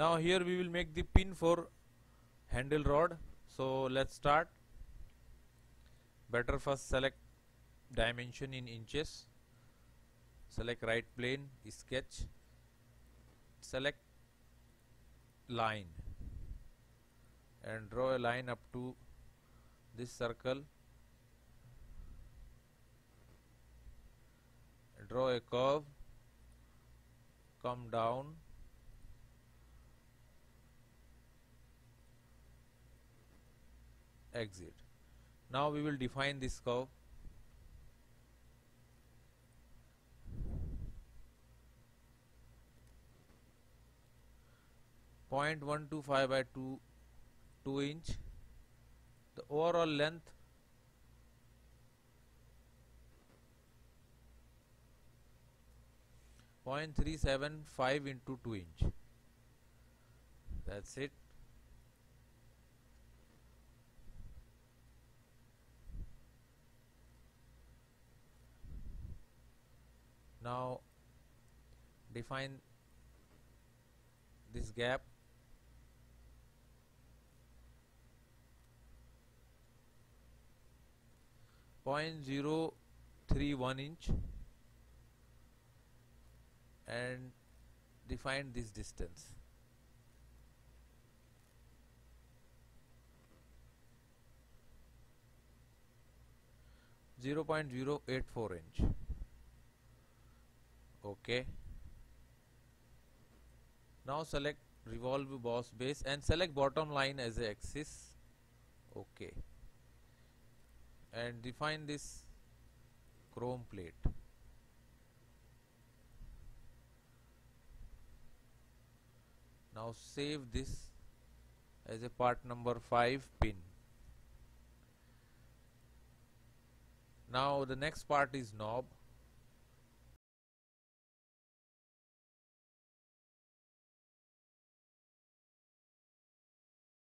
Now here we will make the pin for handle rod. So let's start. Better first select dimension in inches. Select right plane, sketch, select line and draw a line up to this circle. Draw a curve, come down, exit. Now we will define this curve. Point 125 by 2 inch. The overall length point 375 into 2 inch. That's it. Now define this gap. Point 031 inch and define this distance. Zero point 0.084 inch. Okay. Now select revolve boss base and select bottom line as an axis. Okay. And define this chrome plate. Now save this as a part number 5 pin. Now the next part is knob.